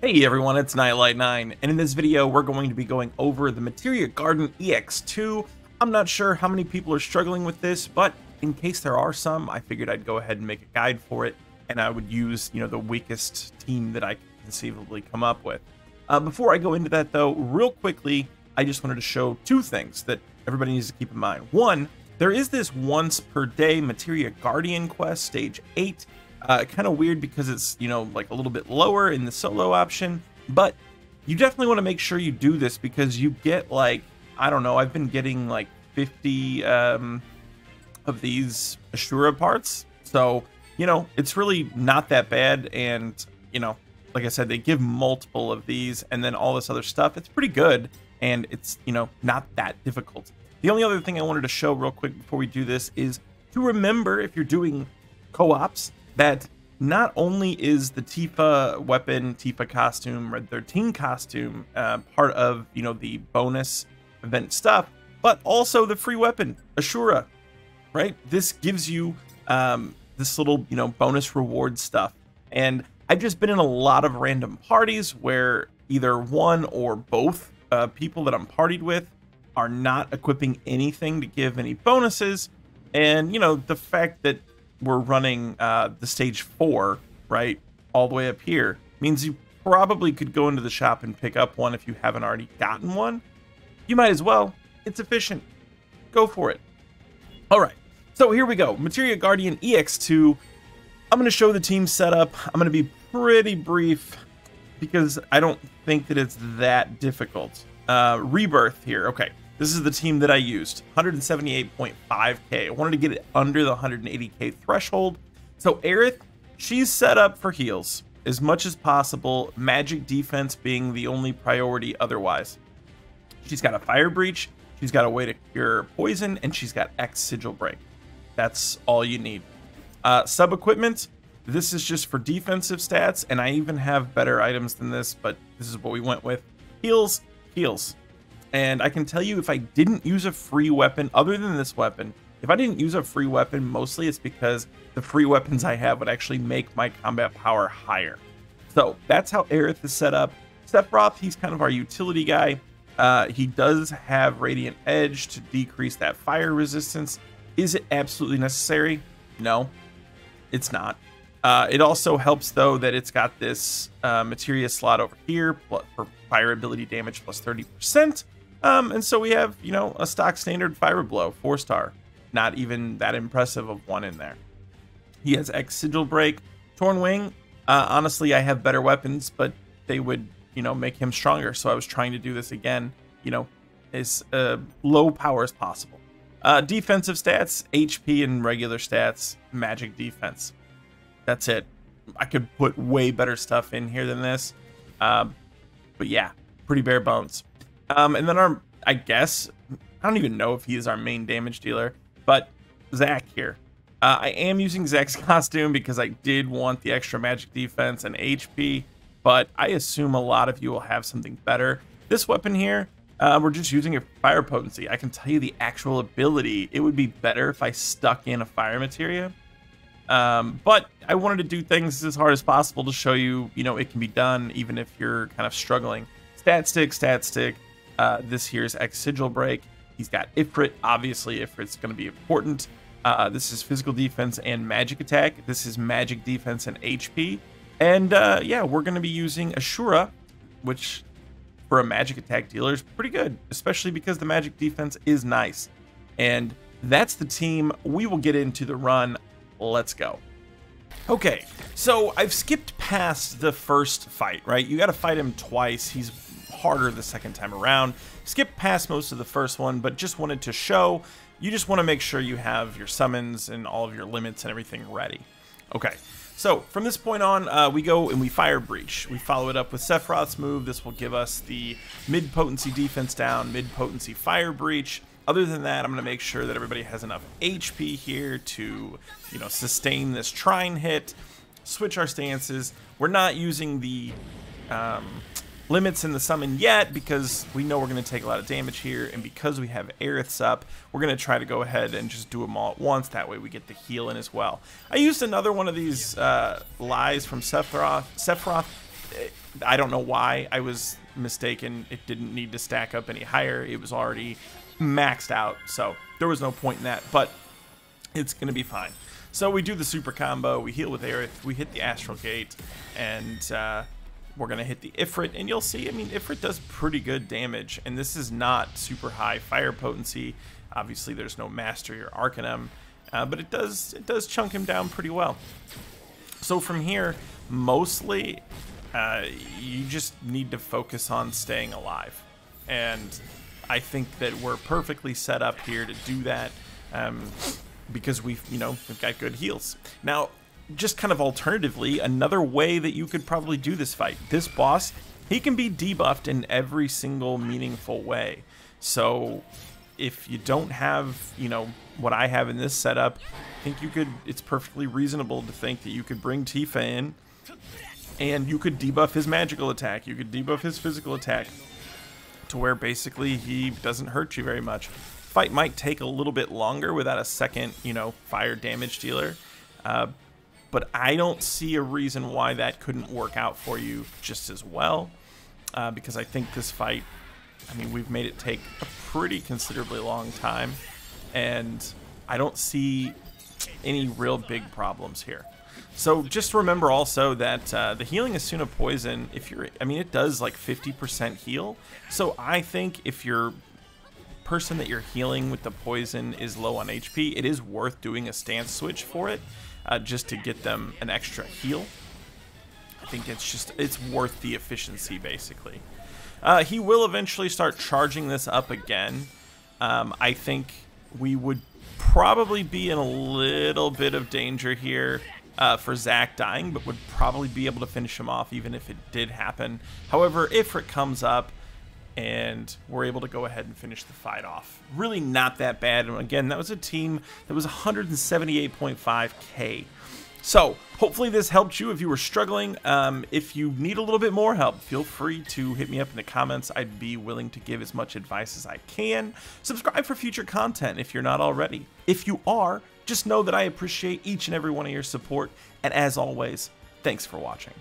Hey everyone, it's Nightlight9, and in this video we're going to be going over the Materia Guardian EX 2. I'm not sure how many people are struggling with this, but in case there are some, I figured I'd go ahead and make a guide for it, and I would use, the weakest team that I could conceivably come up with. Before I go into that though, real quickly, I just wanted to show two things that everybody needs to keep in mind. One, there is this once per day Materia Guardian quest, stage 8. Kind of weird because it's, like a little bit lower in the solo option, but you definitely want to make sure you do this because you get like, I don't know, I've been getting like 50 of these Ashura parts. So, it's really not that bad. And, like I said, they give multiple of these and then all this other stuff. It's pretty good. And it's, not that difficult. The only other thing I wanted to show real quick before we do this is to remember if you're doing co-ops, that not only is the Tifa weapon, Tifa costume, Red 13 costume part of, the bonus event stuff, but also the free weapon, Ashura, right? This gives you this little, bonus reward stuff. And I've just been in a lot of random parties where either one or both people that I'm partied with are not equipping anything to give any bonuses. And, the fact that we're running the stage 4 right all the way up here means you probably could go into the shop and pick up one if you haven't already gotten one. You might as well. It's efficient. Go for it. All right, so here we go. Materia Guardian EX2. I'm going to show the team setup. I'm going to be pretty brief because I don't think that it's that difficult. Rebirth here. Okay, this is the team that I used, 178.5k. I wanted to get it under the 180k threshold. So Aerith, she's set up for heals as much as possible, magic defense being the only priority otherwise. She's got a fire breach, she's got a way to cure poison, and she's got X sigil break. That's all you need. Sub-equipment, this is just for defensive stats, and I even have better items than this, but this is what we went with. Heals, heals. And I can tell you if I didn't use a free weapon, other than this weapon, if I didn't use a free weapon, mostly it's because the free weapons I have would actually make my combat power higher. So that's how Aerith is set up. Sephiroth, he's kind of our utility guy. He does have Radiant Edge to decrease that fire resistance. Is it absolutely necessary? No, it's not. It also helps, though, that it's got this materia slot over here for fire ability damage plus 30%. And so we have, a stock standard fire blow, 4-star. Not even that impressive of one in there. He has X sigil break, torn wing. Honestly, I have better weapons, but they would, make him stronger. So I was trying to do this again, as low power as possible. Defensive stats, HP and regular stats, magic defense. That's it. I could put way better stuff in here than this. But yeah, pretty bare bones. And then I guess, I don't even know if he is our main damage dealer, but Zack here. I am using Zack's costume because I did want the extra magic defense and HP, but I assume a lot of you will have something better. This weapon here, we're just using a fire potency. I can tell you the actual ability. It would be better if I stuck in a fire materia. But I wanted to do things as hard as possible to show you, it can be done even if you're kind of struggling. Stat stick. This here's X sigil break. He's got Ifrit. Obviously, Ifrit's going to be important. This is physical defense and magic attack. This is magic defense and HP. And yeah, we're going to be using Ashura, which for a magic attack dealer is pretty good, especially because the magic defense is nice. And that's the team. We will get into the run. Let's go. Okay, so I've skipped past the first fight, right? You got to fight him twice. He's harder the second time around. Skip past most of the first one, but just wanted to show. You just want to make sure you have your summons and all of your limits and everything ready. Okay, so from this point on, we go and we fire breach. We follow it up with Sephiroth's move. This will give us the mid potency defense down, mid potency fire breach. Other than that, I'm going to make sure that everybody has enough HP here to, sustain this trine hit, switch our stances. We're not using the limits in the summon yet because we know we're going to take a lot of damage here. And because we have Aerith's up, we're going to try to go ahead and just do them all at once. That way we get the heal in as well. I used another one of these lies from Sephiroth. I don't know why I was mistaken. It didn't need to stack up any higher. It was already maxed out, so there was no point in that, but it's gonna be fine. So we do the super combo, we heal with Aerith, we hit the Astral Gate, and we're gonna hit the Ifrit, and you'll see, I mean, Ifrit does pretty good damage, and this is not super high fire potency. Obviously there's no Mastery or Arcanum, but it does chunk him down pretty well. So from here, mostly you just need to focus on staying alive, and I think that we're perfectly set up here to do that, because we've got good heals. Now, just kind of alternatively, another way that you could probably do this fight, this boss, he can be debuffed in every single meaningful way. So if you don't have, what I have in this setup, I think you could, it's perfectly reasonable to think that you could bring Tifa in, and you could debuff his magical attack, you could debuff his physical attack, to where basically he doesn't hurt you very much. Fight might take a little bit longer without a second, fire damage dealer, but I don't see a reason why that couldn't work out for you just as well, because I think this fight, we've made it take a pretty considerably long time, and I don't see any real big problems here. So just remember also that the Healing Asuna Poison, if you're, it does like 50% heal. So I think if your person that you're healing with the poison is low on HP, it is worth doing a stance switch for it, just to get them an extra heal. I think it's worth the efficiency basically. He will eventually start charging this up again. I think we would probably be in a little bit of danger here. For Zack dying, but would probably be able to finish him off even if it did happen. However, Ifrit comes up and we're able to go ahead and finish the fight off. Really not that bad, and again, that was a team that was 178.5k. So, hopefully this helped you if you were struggling. If you need a little bit more help, feel free to hit me up in the comments. I'd be willing to give as much advice as I can. Subscribe for future content if you're not already. If you are, just know that I appreciate each and every one of your support, and as always, thanks for watching.